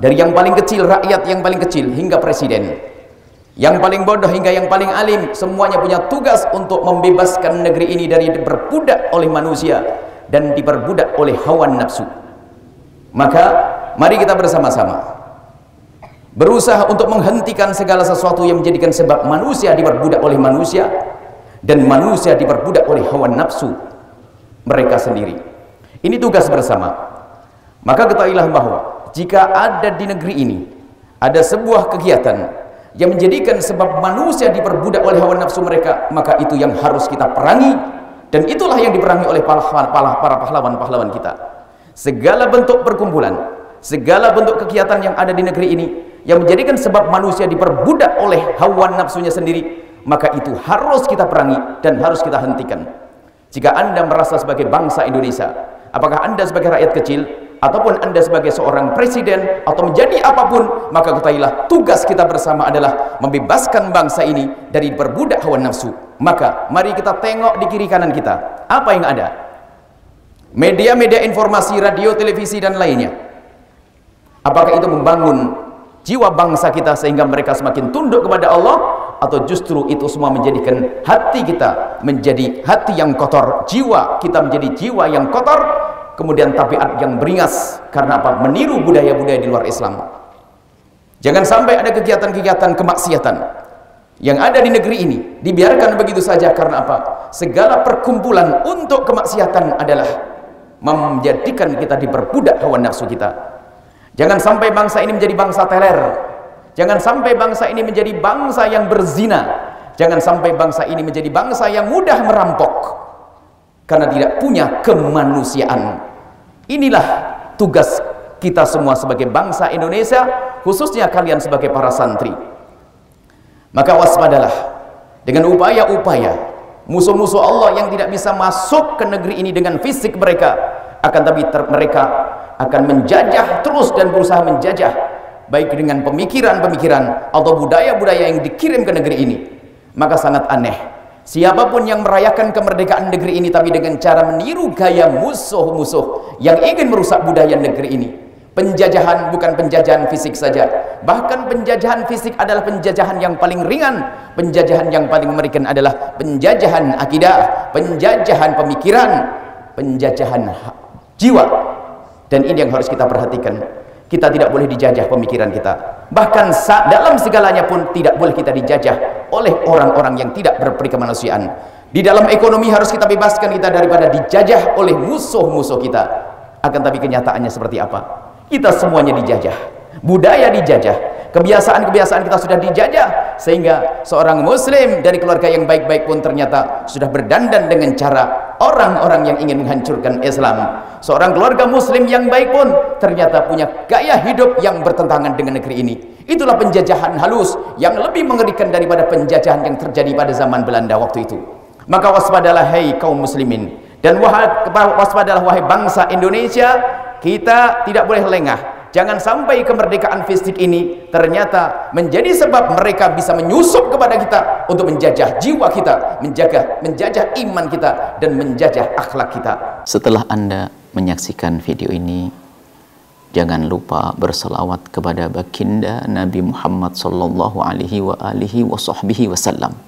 Dari yang paling kecil, rakyat yang paling kecil, hingga presiden. Yang paling bodoh hingga yang paling alim, semuanya punya tugas untuk membebaskan negeri ini dari diperbudak oleh manusia dan diperbudak oleh hawa nafsu. Maka mari kita bersama-sama berusaha untuk menghentikan segala sesuatu yang menjadikan sebab manusia diperbudak oleh manusia dan manusia diperbudak oleh hawa nafsu mereka sendiri. Ini tugas bersama. Maka ketahuilah bahwa jika ada di negeri ini ada sebuah kegiatan yang menjadikan sebab manusia diperbudak oleh hawa nafsu mereka, maka itu yang harus kita perangi, dan itulah yang diperangi oleh para pahlawan-pahlawan kita. Segala bentuk perkumpulan, segala bentuk kegiatan yang ada di negeri ini yang menjadikan sebab manusia diperbudak oleh hawa nafsunya sendiri, maka itu harus kita perangi dan harus kita hentikan. Jika Anda merasa sebagai bangsa Indonesia, apakah Anda sebagai rakyat kecil ataupun Anda sebagai seorang presiden atau menjadi apapun, maka ketahuilah tugas kita bersama adalah membebaskan bangsa ini dari berbudak hawa nafsu. Maka mari kita tengok di kiri kanan kita, apa yang ada? Media-media informasi, radio, televisi, dan lainnya. Apakah itu membangun jiwa bangsa kita sehingga mereka semakin tunduk kepada Allah, atau justru itu semua menjadikan hati kita menjadi hati yang kotor, jiwa kita menjadi jiwa yang kotor, kemudian tabiat yang beringas karena apa? Meniru budaya-budaya di luar Islam. Jangan sampai ada kegiatan-kegiatan kemaksiatan yang ada di negeri ini dibiarkan begitu saja. Karena apa? Segala perkumpulan untuk kemaksiatan adalah menjadikan kita diperbudak hawa nafsu kita. Jangan sampai bangsa ini menjadi bangsa teler. Jangan sampai bangsa ini menjadi bangsa yang berzina. Jangan sampai bangsa ini menjadi bangsa yang mudah merampok karena tidak punya kemanusiaan. Inilah tugas kita semua sebagai bangsa Indonesia, khususnya kalian sebagai para santri. Maka waspadalah dengan upaya-upaya musuh-musuh Allah yang tidak bisa masuk ke negeri ini dengan fisik mereka, akan tapi mereka akan menjajah terus dan berusaha menjajah, baik dengan pemikiran-pemikiran atau budaya-budaya yang dikirim ke negeri ini. Maka sangat aneh siapapun yang merayakan kemerdekaan negeri ini tapi dengan cara meniru gaya musuh-musuh yang ingin merusak budaya negeri ini. Penjajahan bukan penjajahan fisik saja, bahkan penjajahan fisik adalah penjajahan yang paling ringan. Penjajahan yang paling mengerikan adalah penjajahan akidah, penjajahan pemikiran, penjajahan jiwa. Dan ini yang harus kita perhatikan. Kita tidak boleh dijajah pemikiran kita. Bahkan dalam segalanya pun tidak boleh kita dijajah oleh orang-orang yang tidak berperi kemanusiaan. Di dalam ekonomi harus kita bebaskan kita daripada dijajah oleh musuh-musuh kita. Akan tapi kenyataannya seperti apa? Kita semuanya dijajah. Budaya dijajah. Kebiasaan-kebiasaan kita sudah dijajah. Sehingga seorang muslim dari keluarga yang baik-baik pun ternyata sudah berdandan dengan cara orang-orang yang ingin menghancurkan Islam. Seorang keluarga muslim yang baik pun ternyata punya gaya hidup yang bertentangan dengan negeri ini. Itulah penjajahan halus yang lebih mengerikan daripada penjajahan yang terjadi pada zaman Belanda waktu itu. Maka waspadalah hai kaum muslimin, dan waspadalah wahai bangsa Indonesia. Kita tidak boleh lengah. Jangan sampai kemerdekaan fisik ini ternyata menjadi sebab mereka bisa menyusup kepada kita untuk menjajah jiwa kita, menjajah iman kita, dan menjajah akhlak kita. Setelah Anda menyaksikan video ini, jangan lupa berselawat kepada baginda Nabi Muhammad sallallahu alaihi wa alihi wa sahbihi wasallam.